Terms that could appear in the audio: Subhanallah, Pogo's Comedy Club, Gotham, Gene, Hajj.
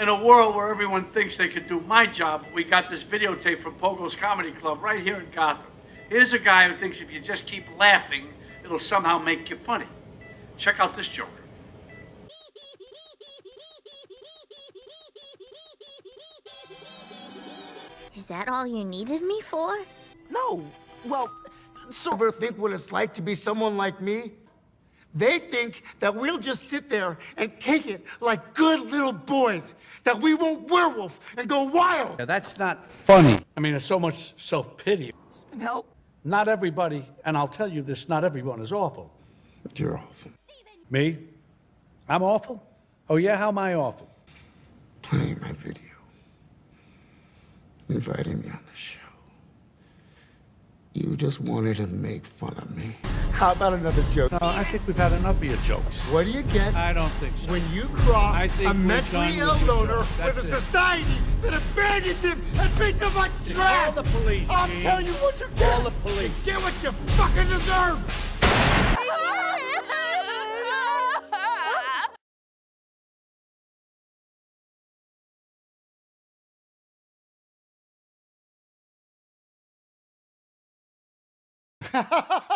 in a world where everyone thinks they could do my job, we got this videotape from Pogo's Comedy Club right here in Gotham. Here's a guy who thinks if you just keep laughing, it'll somehow make you funny. Check out this joke. Is that all you needed me for? No. Well, so ever think what it's like to be someone like me? They think that we'll just sit there and take it like good little boys, that we won't werewolf and go wild. Yeah, that's not funny. I mean, there's so much self-pity. It's been help. Not everybody, and I'll tell you this, not everyone is awful. You're awful. Me? I'm awful? Oh yeah, how am I awful? Playing my video. Inviting me on the show. You just wanted to make fun of me. How about another joke? I think we've had enough of your jokes. What do you get? I don't think so. When you cross a mentally ill loner with a society that abandons him and treats him like trash! Call the police, Gene. I'm telling you what you get! Call the police. You get what you fucking deserve! Ha ha ha!